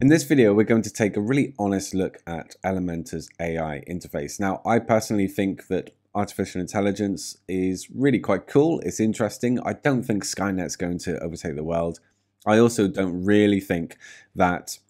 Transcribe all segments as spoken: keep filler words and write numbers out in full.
In this video, we're going to take a really honest look at Elementor's A I interface. Now, I personally think that artificial intelligence is really quite cool. It's interesting. I don't think Skynet's going to overtake the world. I also don't really think that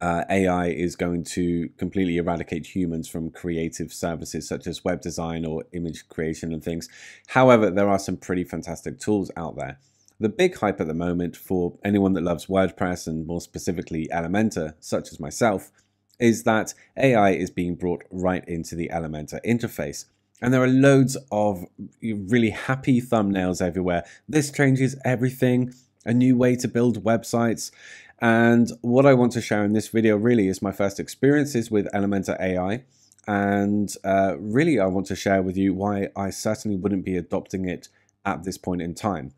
uh, A I is going to completely eradicate humans from creative services such as web design or image creation and things. However, there are some pretty fantastic tools out there. The big hype at the moment for anyone that loves WordPress and more specifically Elementor, such as myself, is that A I is being brought right into the Elementor interface. And there are loads of really happy thumbnails everywhere. This changes everything, a new way to build websites. And what I want to share in this video really is my first experiences with Elementor A I. And uh, really I want to share with you why I certainly wouldn't be adopting it at this point in time.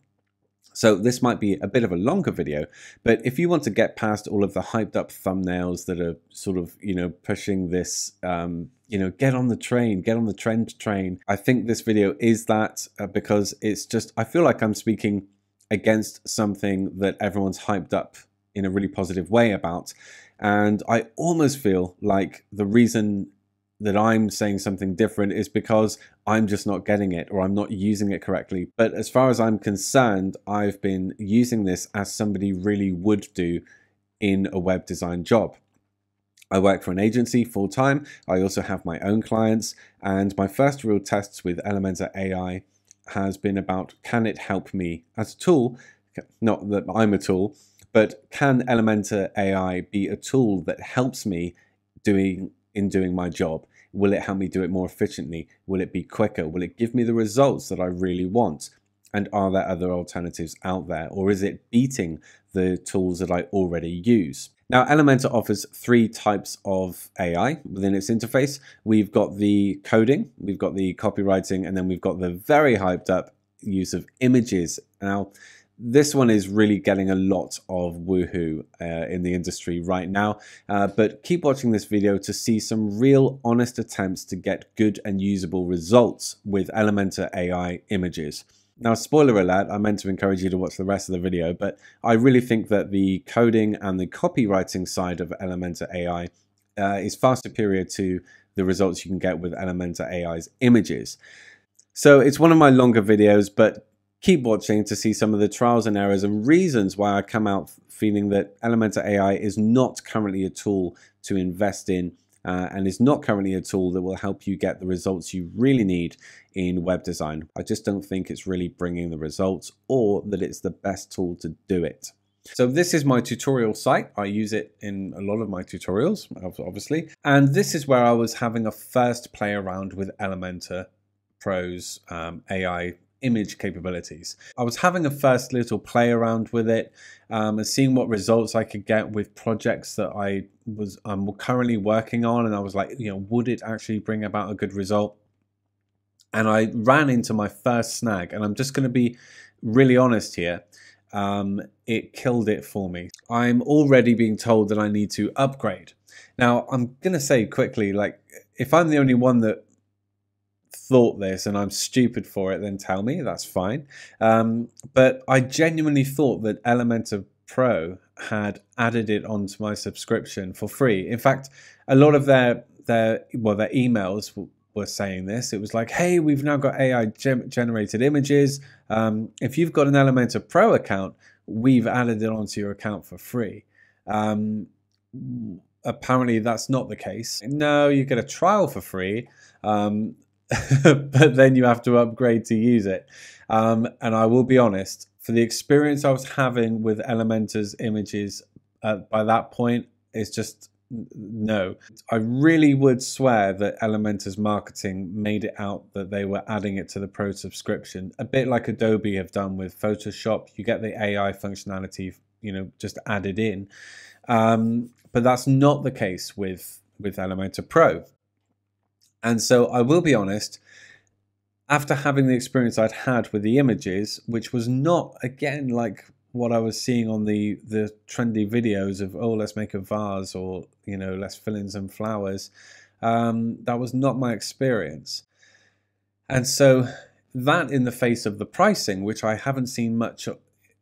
So this might be a bit of a longer video, but if you want to get past all of the hyped up thumbnails that are sort of, you know, pushing this, um, you know, get on the train, get on the trend train. I think this video is that uh, because it's just, I feel like I'm speaking against something that everyone's hyped up in a really positive way about. And I almost feel like the reason that I'm saying something different is because I'm just not getting it or I'm not using it correctly. But as far as I'm concerned, I've been using this as somebody really would do in a web design job. I work for an agency full time. I also have my own clients, and my first real tests with Elementor A I has been about, can it help me as a tool? Not that I'm a tool, but can Elementor A I be a tool that helps me doing in doing my job? Will it help me do it more efficiently? Will it be quicker? Will it give me the results that I really want? And are there other alternatives out there? Or is it beating the tools that I already use? Now, Elementor offers three types of A I within its interface. We've got the coding, we've got the copywriting, and then we've got the very hyped up use of images. Now, this one is really getting a lot of woohoo uh, in the industry right now, uh, but keep watching this video to see some real honest attempts to get good and usable results with Elementor A I images. Now, spoiler alert, I meant to encourage you to watch the rest of the video, but I really think that the coding and the copywriting side of Elementor A I uh, is far superior to the results you can get with Elementor A I's images. So it's one of my longer videos, but keep watching to see some of the trials and errors and reasons why I come out feeling that Elementor A I is not currently a tool to invest in uh, and is not currently a tool that will help you get the results you really need in web design. I just don't think it's really bringing the results or that it's the best tool to do it. So this is my tutorial site. I use it in a lot of my tutorials, obviously. And this is where I was having a first play around with Elementor Pro's um, A I image capabilities. I was having a first little play around with it um, and seeing what results I could get with projects that I was um, currently working on, and I was like, you know, would it actually bring about a good result? And I ran into my first snag, and I'm just going to be really honest here. Um, it killed it for me. I'm already being told that I need to upgrade. Now, I'm going to say quickly, like, if I'm the only one that thought this and I'm stupid for it, then tell me, that's fine. Um, but I genuinely thought that Elementor Pro had added it onto my subscription for free. In fact, a lot of their, their well, their emails were saying this. It was like, hey, we've now got A I generated images. Um, if you've got an Elementor Pro account, we've added it onto your account for free. Um, apparently that's not the case. No, you get a trial for free. Um, but then you have to upgrade to use it. Um, and I will be honest, for the experience I was having with Elementor's images uh, by that point, it's just no. I really would swear that Elementor's marketing made it out that they were adding it to the Pro subscription, a bit like Adobe have done with Photoshop. You get the A I functionality, you know, just added in. Um, but that's not the case with, with Elementor Pro. And so I will be honest, after having the experience I'd had with the images, which was not, again, like what I was seeing on the, the trendy videos of, oh, let's make a vase or, you know, let's fill in some flowers. Um, that was not my experience. And so that in the face of the pricing, which I haven't seen much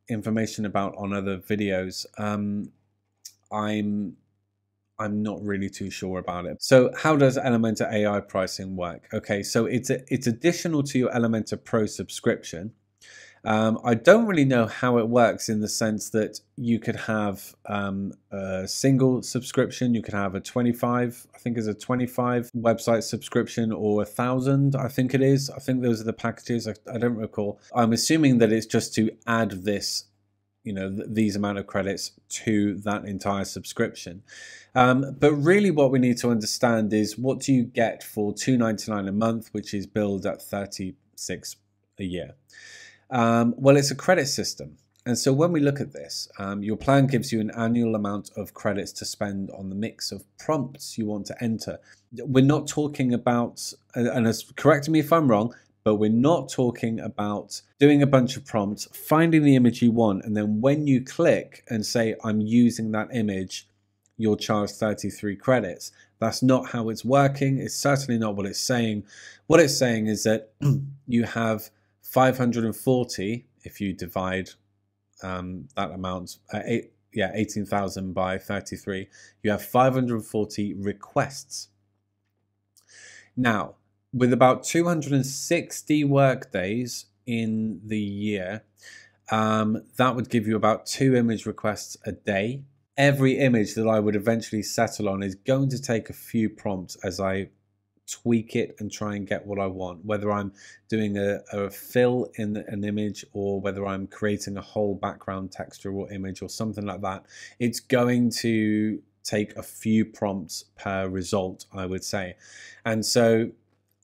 information about on other videos, um, I'm I'm not really too sure about it. So how does Elementor A I pricing work? Okay, so it's a, it's additional to your Elementor Pro subscription. Um, I don't really know how it works in the sense that you could have um, a single subscription, you could have a twenty-five, I think is a twenty-five website subscription, or a thousand, I think it is. I think those are the packages, I, I don't recall. I'm assuming that it's just to add this, you know, th these amount of credits to that entire subscription. Um, but really what we need to understand is, what do you get for two ninety-nine a month, which is billed at thirty-six a year? Um, well, it's a credit system. And so when we look at this, um, your plan gives you an annual amount of credits to spend on the mix of prompts you want to enter. We're not talking about, and correct me if I'm wrong, but we're not talking about doing a bunch of prompts, finding the image you want, and then when you click and say, I'm using that image, you'll charge thirty-three credits. That's not how it's working. It's certainly not what it's saying. What it's saying is that you have five hundred forty, if you divide um, that amount, uh, eight, yeah, eighteen thousand by thirty-three, you have five hundred forty requests. Now, with about two hundred sixty work days in the year, um, that would give you about two image requests a day. Every image that I would eventually settle on is going to take a few prompts as I tweak it and try and get what I want, whether I'm doing a, a fill in an image, or whether I'm creating a whole background texture or image or something like that. It's going to take a few prompts per result, I would say. And so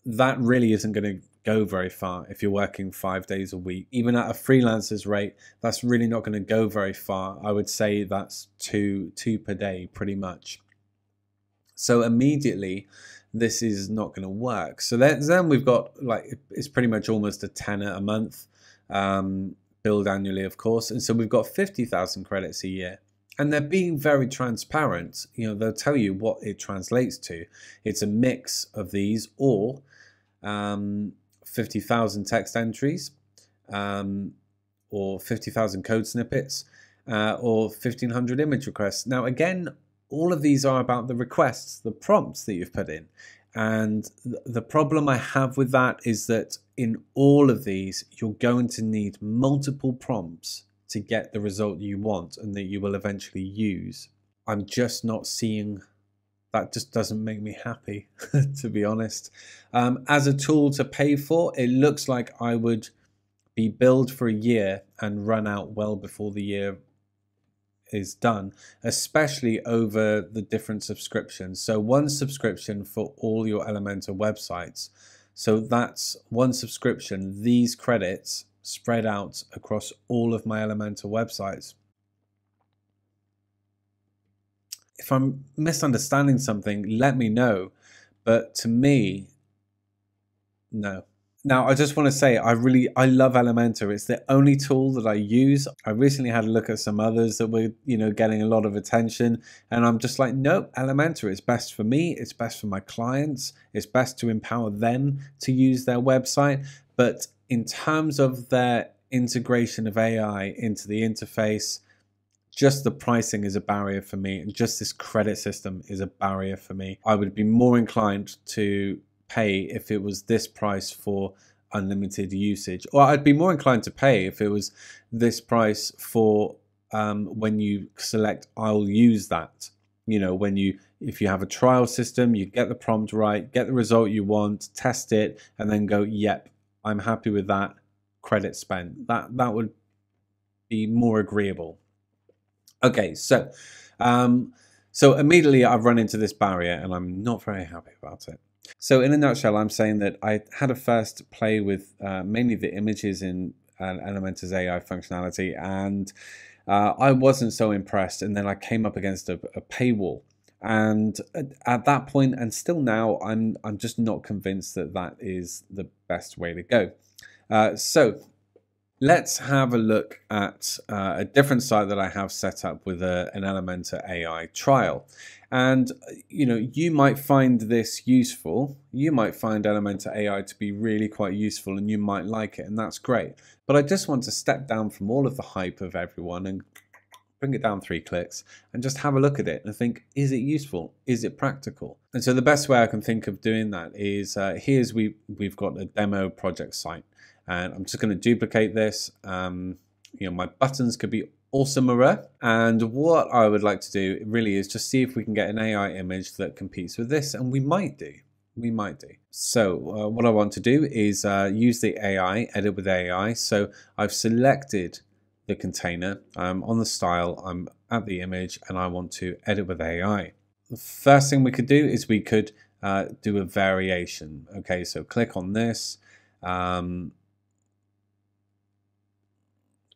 that really isn't going to go very far if you're working five days a week. Even at a freelancer's rate, that's really not going to go very far. I would say that's two, two per day pretty much. So immediately, this is not going to work. So then we've got, like, it's pretty much almost a tenner a month, um, billed annually, of course. And so we've got fifty thousand credits a year. And they're being very transparent. You know, they'll tell you what it translates to. It's a mix of these, or um, fifty thousand text entries, um, or fifty thousand code snippets, uh, or fifteen hundred image requests. Now, again, all of these are about the requests, the prompts that you've put in. And the problem I have with that is that in all of these, you're going to need multiple prompts to get the result you want and that you will eventually use. I'm just not seeing, that just doesn't make me happy, to be honest. Um, as a tool to pay for, it looks like I would be billed for a year and run out well before the year is done, especially over the different subscriptions. So one subscription for all your Elementor websites. So that's one subscription, these credits spread out across all of my Elementor websites. If I'm misunderstanding something, let me know. But to me, no. Now, I just want to say, I really, I love Elementor. It's the only tool that I use. I recently had a look at some others that were, you know, getting a lot of attention. And I'm just like, nope, Elementor is best for me. It's best for my clients. It's best to empower them to use their website. But in terms of their integration of A I into the interface, just the pricing is a barrier for me. And just this credit system is a barrier for me. I would be more inclined to pay if it was this price for unlimited usage, or I'd be more inclined to pay if it was this price for um, when you select I'll use that. You know, when you, if you have a trial system, you get the prompt right, get the result you want, test it, and then go, yep, I'm happy with that, credit spent. That, that would be more agreeable. Okay, so um, so immediately I've run into this barrier and I'm not very happy about it. So in a nutshell, I'm saying that I had a first play with uh, mainly the images in uh, Elementor's A I functionality, and uh, I wasn't so impressed. And then I came up against a, a paywall, and at, at that point, and still now, I'm I'm just not convinced that that is the best way to go. Uh, so let's have a look at uh, a different site that I have set up with a, an Elementor A I trial. And, you know, you might find this useful. You might find Elementor A I to be really quite useful and you might like it, and that's great. But I just want to step down from all of the hype of everyone and bring it down three clicks and just have a look at it and think, is it useful? Is it practical? And so the best way I can think of doing that is uh, here's we, we've got a demo project site, and I'm just going to duplicate this. Um, you know, my buttons could be awesomer, and what I would like to do really is just see if we can get an A I image that competes with this, and we might do. We might do. So uh, what I want to do is uh, use the A I, edit with A I. So I've selected the container, I'm on the style, I'm at the image, and I want to edit with A I. The first thing we could do is we could uh, do a variation. Okay, so click on this, um,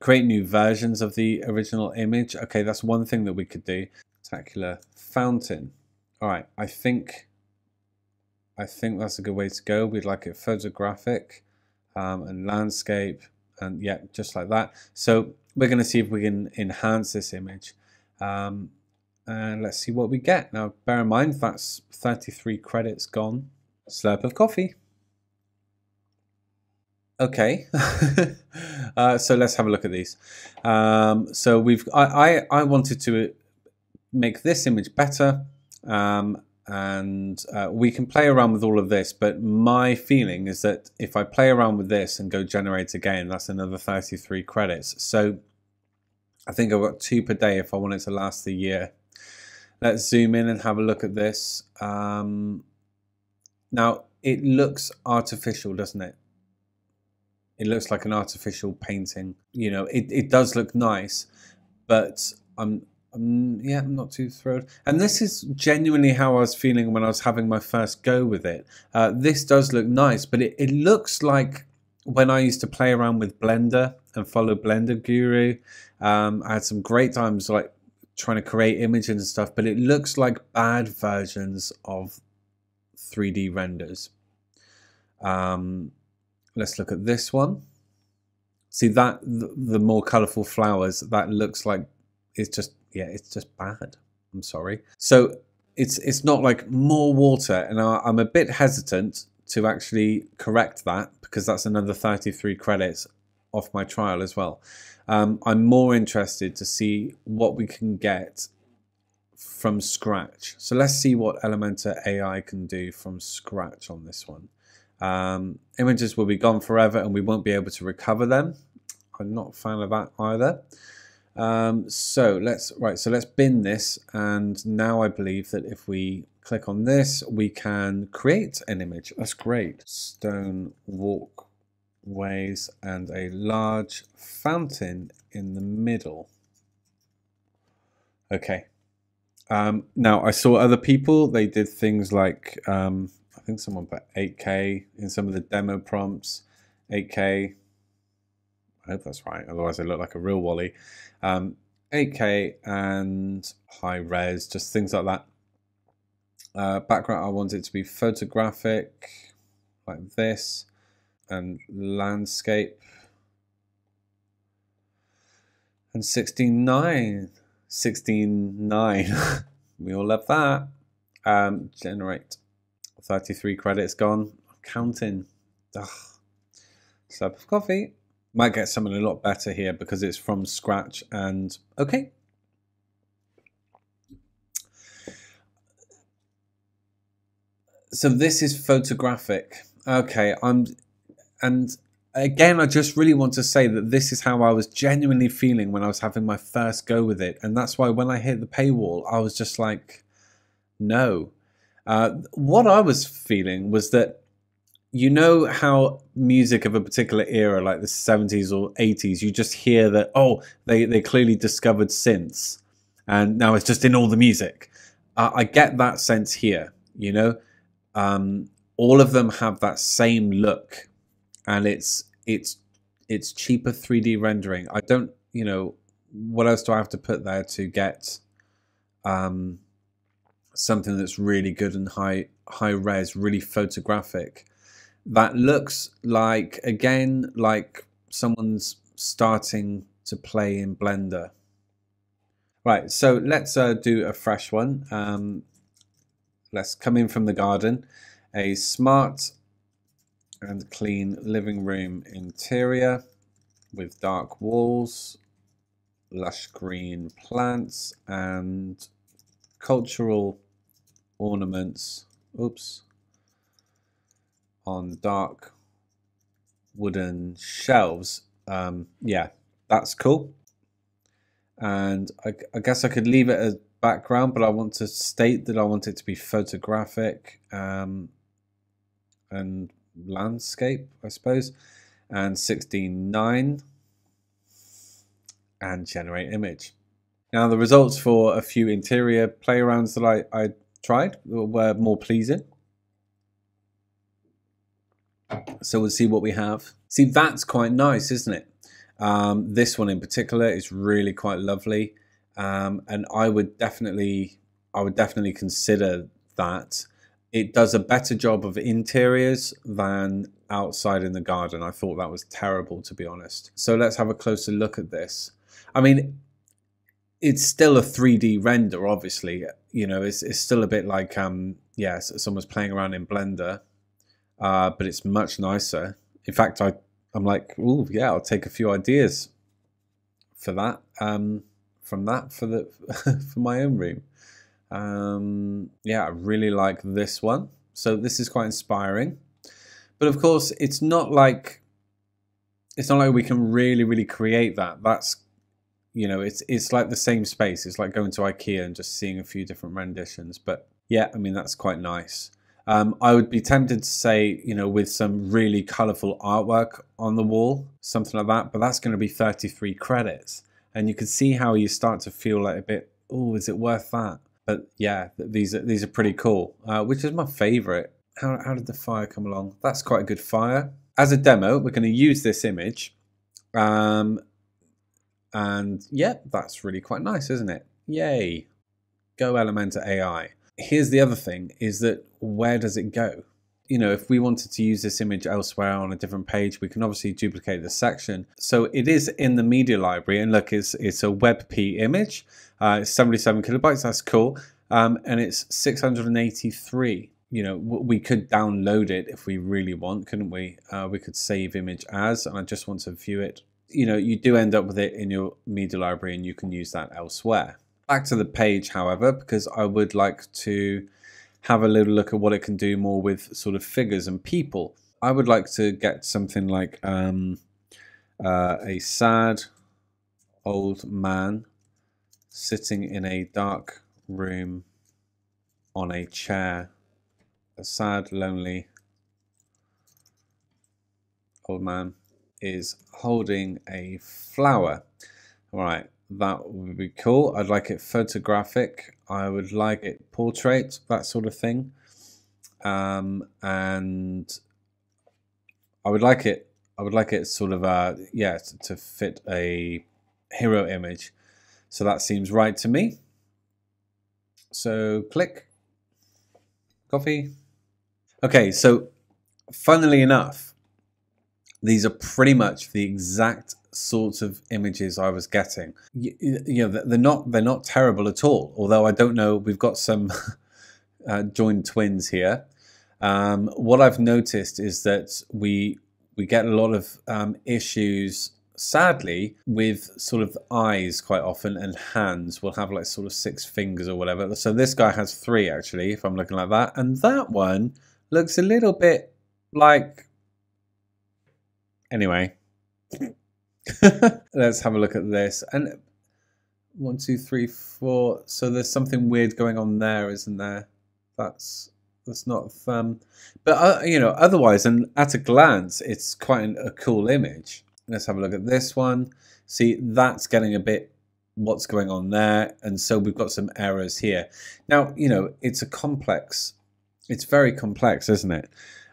create new versions of the original image. Okay, that's one thing that we could do. Spectacular fountain. All right, I think... I think that's a good way to go. We'd like it photographic um, and landscape, and yeah, just like that. So we're going to see if we can enhance this image. Um, and let's see what we get. Now, bear in mind, that's thirty-three credits gone. Slurp of coffee. Okay, uh, so let's have a look at these. Um, so we've, I, I, I wanted to make this image better. Um, and uh, we can play around with all of this, but my feeling is that if I play around with this and go generate again, that's another thirty-three credits. So I think I've got two per day if I want it to last the year. Let's zoom in and have a look at this. Um, now, it looks artificial, doesn't it? It looks like an artificial painting. You know, it, it does look nice, but I'm... Um, yeah, I'm not too thrilled. And this is genuinely how I was feeling when I was having my first go with it. Uh, this does look nice, but it, it looks like when I used to play around with Blender and follow Blender Guru. Um, I had some great times like trying to create images and stuff, but it looks like bad versions of three D renders. Um, let's look at this one. See that, the, the more colorful flowers, that looks like it's just... yeah, it's just bad. I'm sorry. So it's it's not like more water, and I, I'm a bit hesitant to actually correct that because that's another thirty-three credits off my trial as well. Um, I'm more interested to see what we can get from scratch. So let's see what Elementor A I can do from scratch on this one. Um, images will be gone forever, and we won't be able to recover them. I'm not a fan of that either. Um, so let's right. So let's bin this, and now I believe that if we click on this, we can create an image. That's great. Stone walkways and a large fountain in the middle. Okay. Um, now I saw other people. They did things like um, I think someone put eight K in some of the demo prompts. eight K. I hope that's right, otherwise I look like a real Wally. Um, eight K and high res, just things like that. Uh, background, I want it to be photographic, like this, and landscape. And sixteen nine, sixteen nine, we all love that. Um, generate, thirty-three credits gone, I'm counting. Ugh. Slab of coffee. Might get something a lot better here because it's from scratch and okay. So this is photographic. Okay, I'm, and again, I just really want to say that this is how I was genuinely feeling when I was having my first go with it. And that's why when I hit the paywall, I was just like, no. Uh, what I was feeling was that, you know how music of a particular era, like the seventies or eighties, you just hear that, oh, they, they clearly discovered synths and now it's just in all the music. Uh, I get that sense here, you know. Um, all of them have that same look, and it's, it's, it's cheaper three D rendering. I don't, you know, what else do I have to put there to get um, something that's really good and high, high res, really photographic? That looks like, again, like someone's starting to play in Blender. Right, so let's uh, do a fresh one. Um, let's come in from the garden. A smart and clean living room interior with dark walls lush green plants and cultural ornaments, oops, on dark wooden shelves. Um, yeah, that's cool. And I, I guess I could leave it as background, but I want to state that I want it to be photographic um, and landscape, I suppose, and sixteen nine, and generate image. Now the results for a few interior playarounds that I, I tried were more pleasing. So we'll see what we have. See, that's quite nice, isn't it? Um, this one in particular is really quite lovely. Um, and I would definitely, I would definitely consider that. It does a better job of interiors than outside in the garden. I thought that was terrible, to be honest. So let's have a closer look at this. I mean, it's still a three D render, obviously. You know, it's, it's still a bit like, um, yeah, someone's playing around in Blender, uh, but it's much nicer. In fact, I, I'm like, oh yeah, I'll take a few ideas for that. Um, from that for the for my own room. Um, yeah, I really like this one. So this is quite inspiring. But of course, it's not like it's not like we can really, really create that. That's, you know, it's it's like the same space. It's like going to Ikea and just seeing a few different renditions. But yeah, I mean, that's quite nice. Um, I would be tempted to say, you know, with some really colourful artwork on the wall, something like that. But that's going to be thirty-three credits, and you can see how you start to feel like a bit, oh, is it worth that? But yeah, these are, these are pretty cool, uh, which is my favorite. How, how did the fire come along? That's quite a good fire. As a demo, we're going to use this image. Um, and yeah, that's really quite nice, isn't it? Yay. Go Elementor A I. Here's the other thing, is that where does it go? You know, if we wanted to use this image elsewhere on a different page, we can obviously duplicate this section. So it is in the media library, and look, it's, it's a WebP image. Uh, it's seventy-seven kilobytes, that's cool. Um, and it's six hundred eighty-three. You know, we could download it if we really want, couldn't we? Uh, we could save image as, and I just want to view it. You know, you do end up with it in your media library, and you can use that elsewhere. Back to the page, however, because I would like to have a little look at what it can do more with sort of figures and people. I would like to get something like um, uh, a sad old man sitting in a dark room on a chair. A sad, lonely old man is holding a flower. All right. That would be cool. I'd like it photographic. I would like it portrait, that sort of thing. Um, and I would like it, I would like it sort of, uh, yeah, to, to fit a hero image. So that seems right to me. So click, copy. Okay, so funnily enough, these are pretty much the exact sorts of images I was getting. You, you know, they're not they're not terrible at all. Although I don't know, we've got some uh, joined twins here. Um, what I've noticed is that we we get a lot of um, issues, sadly, with sort of eyes quite often, and hands will have like sort of six fingers or whatever. So this guy has three, actually, if I'm looking like that, and that one looks a little bit like. Anyway. Let's have a look at this. And one, two, three, four. So there's something weird going on there, isn't there? That's that's not fun. But uh, you know, otherwise, and at a glance, it's quite an, a cool image. Let's have a look at this one. See, that's getting a bit. What's going on there? And so we've got some errors here. Now, you know, it's a complex. It's very complex, isn't it?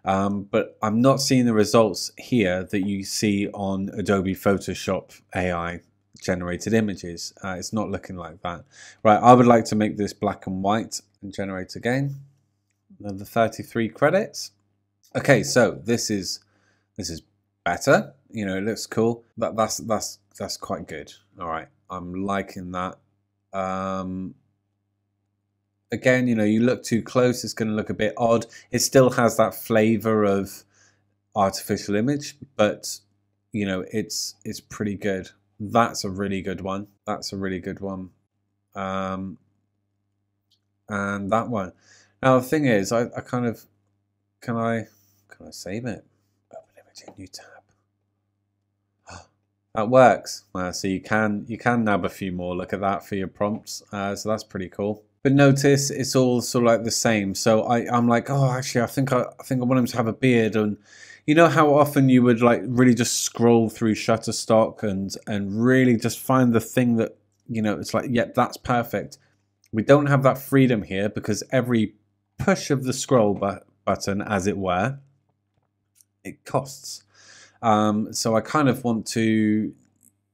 Um, but I'm not seeing the results here that you see on Adobe Photoshop A I generated images. Uh, it's not looking like that. Right, I would like to make this black and white and generate again. Another thirty-three credits. Okay, so this is this is better. You know, it looks cool. That that's that's that's quite good. All right, I'm liking that. Um, Again, you know, you look too close, it's going to look a bit odd. It still has that flavor of artificial image, but, you know, it's it's pretty good. That's a really good one. That's a really good one. Um, and that one. Now the thing is, I, I kind of, can I, can I save it? Open image in new tab. Oh, that works. Uh, so you can, you can nab a few more. Look at that for your prompts. Uh, so that's pretty cool. But notice it's all sort of like the same. So I, I'm like, oh, actually, I think I, I think I want him to have a beard. And you know how often you would like really just scroll through Shutterstock and and really just find the thing that, you know, it's like, yep, yeah, that's perfect. We don't have that freedom here because every push of the scroll bu button, as it were, it costs. Um, so I kind of want to,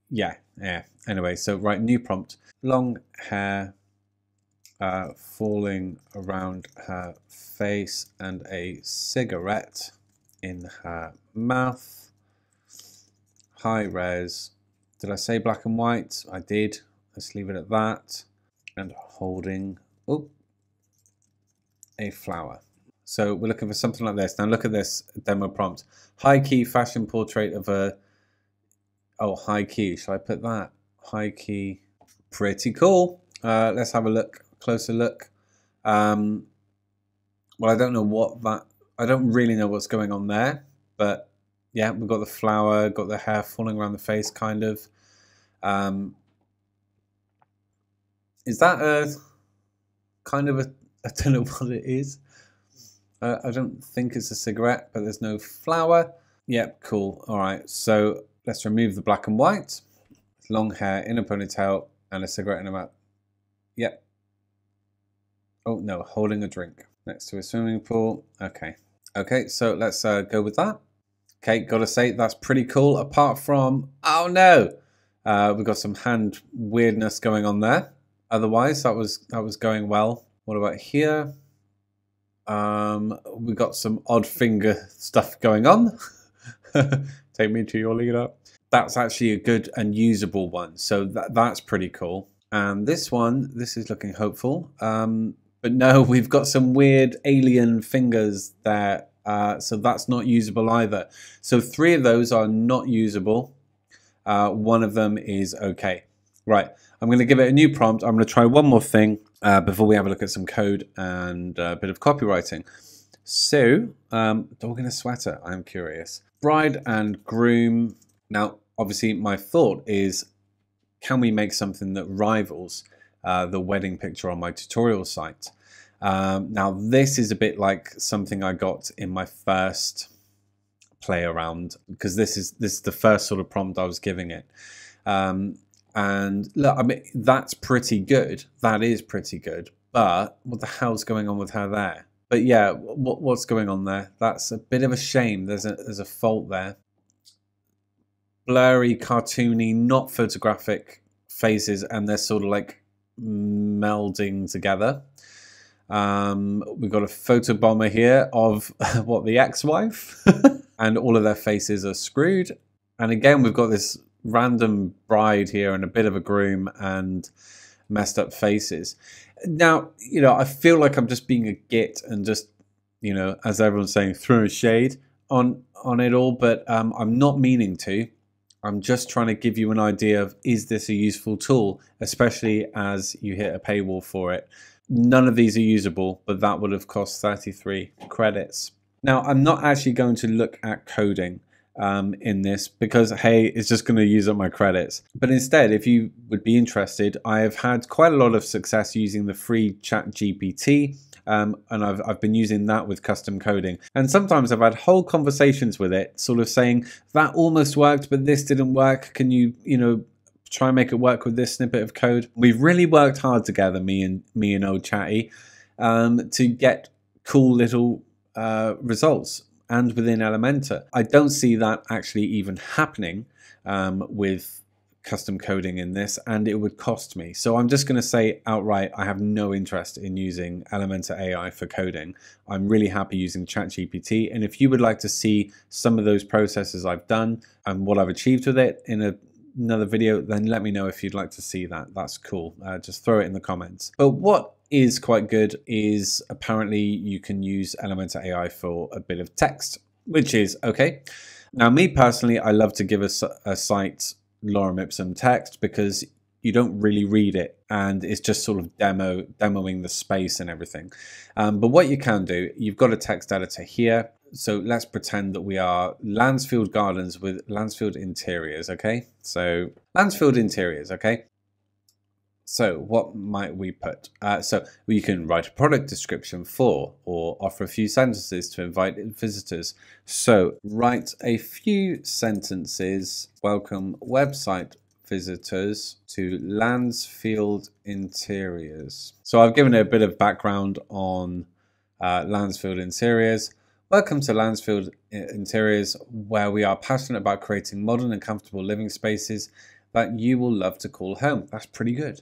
yeah, yeah. Anyway, so right, new prompt, long hair. Uh, falling around her face and a cigarette in her mouth. High res. Did I say black and white? I did. Let's leave it at that. And holding oh, a flower. So we're looking for something like this. Now look at this demo prompt. High key fashion portrait of a... Oh, high key. Shall I put that? High key. Pretty cool. Uh, let's have a look. Closer look. Um, well, I don't know what that, I don't really know what's going on there, but yeah, we've got the flower, got the hair falling around the face, kind of. Um, is that a kind of a, I don't know what it is. Uh, I don't think it's a cigarette, but there's no flower. Yep, cool. All right, so let's remove the black and white. Long hair in a ponytail and a cigarette in a mouth. Yep. Oh no, holding a drink next to a swimming pool. Okay, okay, so let's uh, go with that. Okay, gotta say that's pretty cool. Apart from, oh no, uh, we've got some hand weirdness going on there. Otherwise, that was that was going well. What about here? Um, we got some odd finger stuff going on. Take me to your leader. That's actually a good and usable one. So that that's pretty cool. And this one, this is looking hopeful. Um, But no, we've got some weird alien fingers there, uh, so that's not usable either. So three of those are not usable. Uh, one of them is okay. Right, I'm going to give it a new prompt. I'm going to try one more thing uh, before we have a look at some code and a bit of copywriting. So, um, dog in a sweater, I'm curious. Bride and groom. Now, obviously, my thought is, can we make something that rivals Uh, the wedding picture on my tutorial site? Um, now this is a bit like something I got in my first play around, because this is this is the first sort of prompt I was giving it. Um, and look, I mean, that's pretty good. That is pretty good. But what the hell's going on with her there? But yeah, what what's going on there? That's a bit of a shame. There's a there's a fault there. Blurry, cartoony, not photographic faces, and they're sort of like melding together. Um, we've got a photobomber here of what, the ex-wife, and all of their faces are screwed. And again, we've got this random bride here and a bit of a groom and messed up faces. Now, you know, I feel like I'm just being a git and just, you know, as everyone's saying, throwing shade on on it all, but um, I'm not meaning to. I'm just trying to give you an idea of, is this a useful tool, especially as you hit a paywall for it. None of these are usable, but that would have cost thirty-three credits. Now, I'm not actually going to look at coding um, in this because, hey, it's just going to use up my credits. But instead, if you would be interested, I have had quite a lot of success using the free ChatGPT. Um, and I've, I've been using that with custom coding. And sometimes I've had whole conversations with it, sort of saying, that almost worked, but this didn't work. Can you, you know, try and make it work with this snippet of code? We've really worked hard together, me and me and old Chatty, um, to get cool little uh, results, and within Elementor. I don't see that actually even happening um, with custom coding in this, and it would cost me. So I'm just going to say outright, I have no interest in using Elementor A I for coding. I'm really happy using ChatGPT. And if you would like to see some of those processes I've done and what I've achieved with it in a, another video, then let me know if you'd like to see that. That's cool. Uh, just throw it in the comments. But what is quite good is apparently you can use Elementor A I for a bit of text, which is okay. Now, me personally, I love to give a, a site lorem ipsum text because you don't really read it, and it's just sort of demo demoing the space and everything. Um, but what you can do, you've got a text editor here. So let's pretend that we are Lansfield Gardens with Lansfield Interiors, okay? So Lansfield Interiors, okay? So what might we put? Uh, so you can write a product description for, or offer a few sentences to invite visitors. So write a few sentences. Welcome website visitors to Lansfield Interiors. So I've given a bit of background on uh, Lansfield Interiors. Welcome to Lansfield Interiors, where we are passionate about creating modern and comfortable living spaces that you will love to call home. That's pretty good.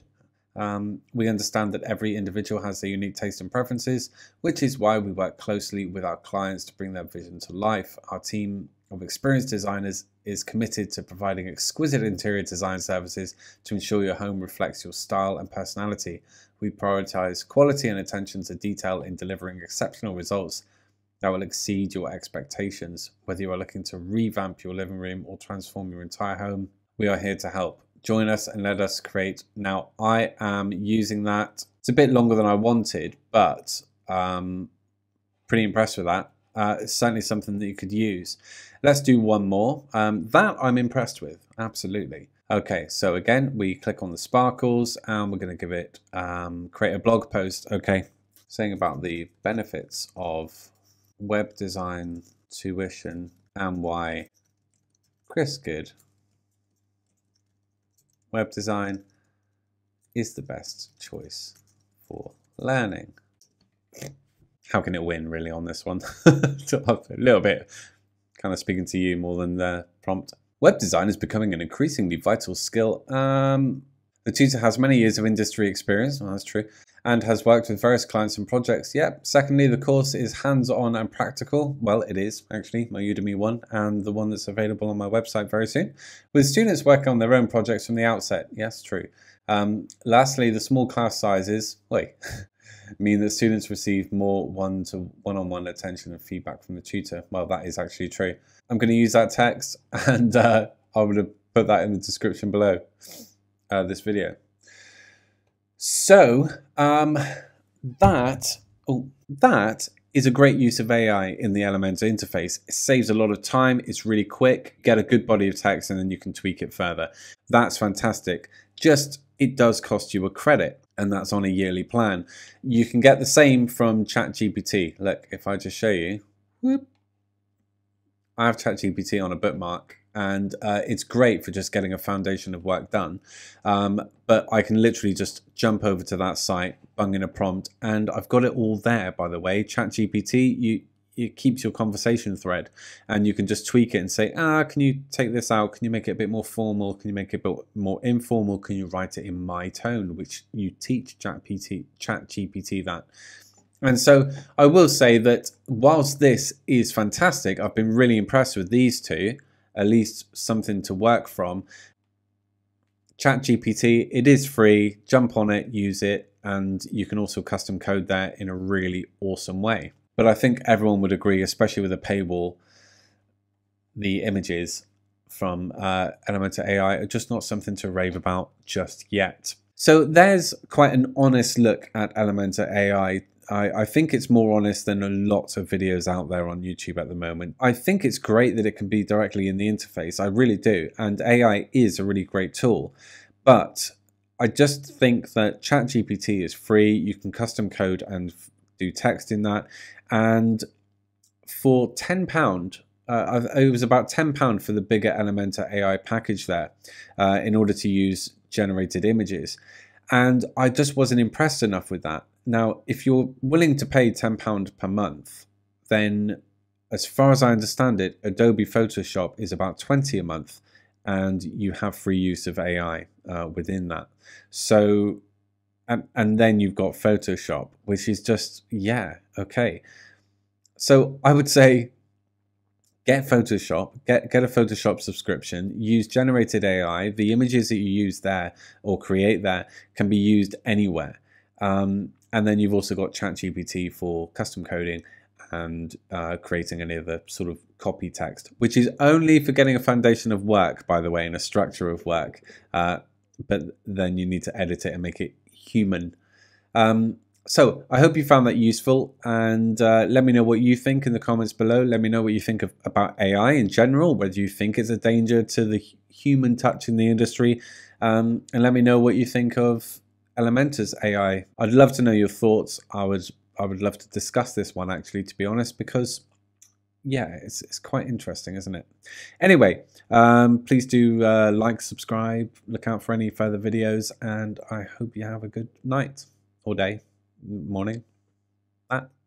Um, we understand that every individual has their unique tastes and preferences, which is why we work closely with our clients to bring their vision to life. Our team of experienced designers is committed to providing exquisite interior design services to ensure your home reflects your style and personality. We prioritize quality and attention to detail in delivering exceptional results that will exceed your expectations. Whether you are looking to revamp your living room or transform your entire home, we are here to help. Join us and let us create. Now, I am using that. It's a bit longer than I wanted, but um, pretty impressed with that. Uh, it's certainly something that you could use. Let's do one more. Um, that I'm impressed with, absolutely. Okay, so again, we click on the sparkles and we're gonna give it, um, create a blog post, okay. Saying about the benefits of web design tuition and why Chris Good web design is the best choice for learning. How can it win really on this one? A little bit kind of speaking to you more than the prompt. Web design is becoming an increasingly vital skill. Um, the tutor has many years of industry experience, well, that's true, and has worked with various clients and projects. Yep. Secondly, the course is hands-on and practical. Well, it is actually, my Udemy one and the one that's available on my website very soon, with students working on their own projects from the outset. Yes, true. Um, lastly, the small class sizes wait, mean that students receive more one-to-one-on-one attention and feedback from the tutor. Well, that is actually true. I'm going to use that text, and uh, I would have put that in the description below uh, this video. So um, that, oh, that is a great use of A I in the Elementor interface. It saves a lot of time, it's really quick, get a good body of text and then you can tweak it further. That's fantastic. Just, it does cost you a credit, and that's on a yearly plan. You can get the same from ChatGPT. Look, if I just show you, whoop, I have ChatGPT on a bookmark. And uh, it's great for just getting a foundation of work done. Um, but I can literally just jump over to that site, bung in a prompt, and I've got it all there, by the way. ChatGPT, you, it keeps your conversation thread, and you can just tweak it and say, ah, can you take this out? Can you make it a bit more formal? Can you make it a bit more informal? Can you write it in my tone? Which you teach ChatGPT, ChatGPT that. And so I will say that whilst this is fantastic, I've been really impressed with these two. At least something to work from. ChatGPT, it is free, jump on it, use it, and you can also custom code there in a really awesome way. But I think everyone would agree, especially with a paywall, the images from uh, Elementor A I are just not something to rave about just yet. So there's quite an honest look at Elementor A I. I, I think it's more honest than a lot of videos out there on YouTube at the moment. I think it's great that it can be directly in the interface. I really do. And A I is a really great tool. But I just think that ChatGPT is free. You can custom code and do text in that. And for ten pounds, uh, it was about ten pounds for the bigger Elementor A I package there uh, in order to use generated images. And I just wasn't impressed enough with that. Now, if you're willing to pay ten pounds per month, then as far as I understand it, Adobe Photoshop is about twenty a month, and you have free use of A I uh, within that. So, and, and then you've got Photoshop, which is just, yeah, okay. So I would say, get Photoshop, get, get a Photoshop subscription, use generated A I. The images that you use there or create there can be used anywhere. Um, And then you've also got ChatGPT for custom coding and uh, creating any of the sort of copy text, which is only for getting a foundation of work, by the way, and a structure of work. Uh, but then you need to edit it and make it human. Um, so I hope you found that useful, and uh, let me know what you think in the comments below. Let me know what you think of, about A I in general, whether you think it's a danger to the human touch in the industry, um, and let me know what you think of Elementor's A I. I'd love to know your thoughts. I would I would love to discuss this one, actually, to be honest, because, yeah, it's, it's quite interesting, isn't it? Anyway, um, please do uh, like, subscribe, look out for any further videos, and I hope you have a good night or day, morning. That.